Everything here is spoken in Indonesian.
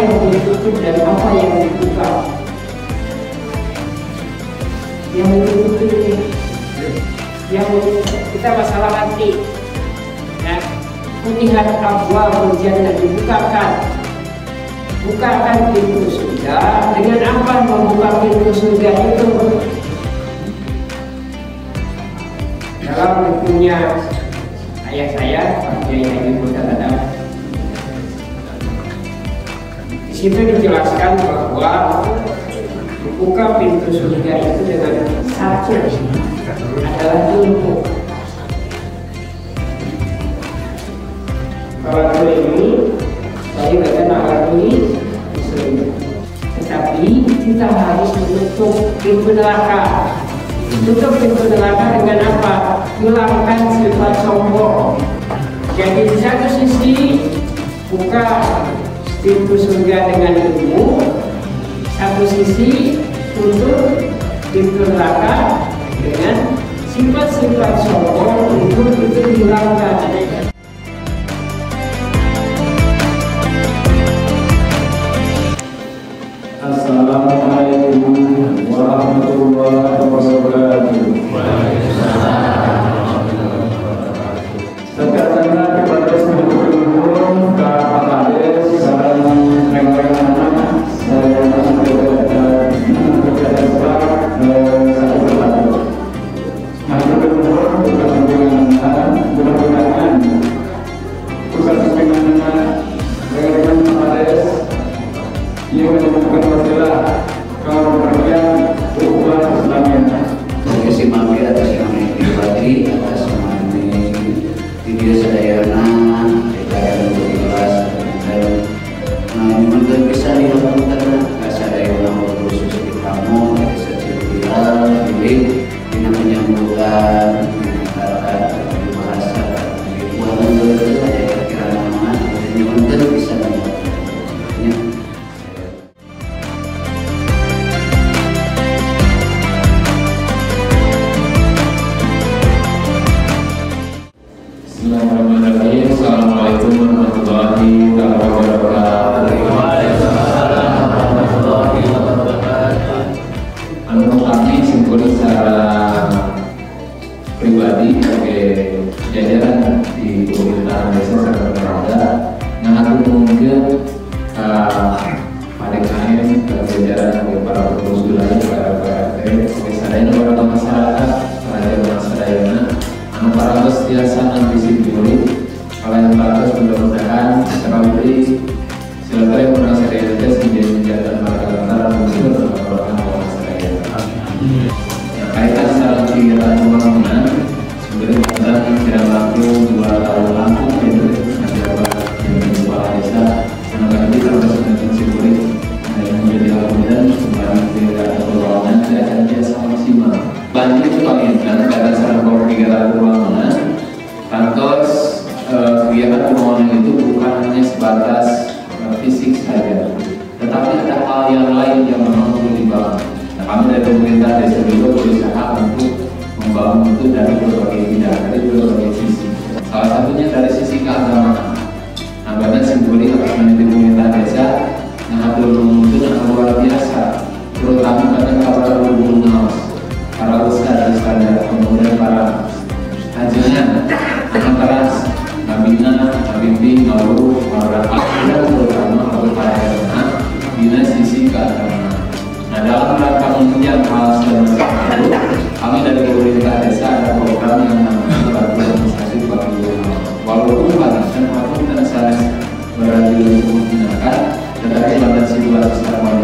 yang ditutup dan apa yang dibuka. Yang ditutup ini, yang kita masalah hati. Nah, kunihan abwaabul jannah, dibukakan. Bukakan pintu surga. Dengan apa membuka pintu surga itu? Dalam bukunya ayah saya, Pak Kiai Haji Muhammad Adam, di situ dijelaskan bahwa buka pintu surga itu dengan satu adalah ilmu. Kalau ilmu, tadi baca nalarui, tetapi kita harus menutup pintu neraka. Tutup pintu neraka dengan apa? Hilangkan sifat sombong. Jadi di satu sisi buka pintu surga dengan ilmu, satu sisi tutup pintu neraka dengan sifat-sifat sombong itu hilangkan. Assalamualaikum warahmatullahi wabarakatuh. Sekarangnya kepada seluruh umum KPAS dan rekan-rekan saya berada di lingkungan, tetapi pada situasi sekarang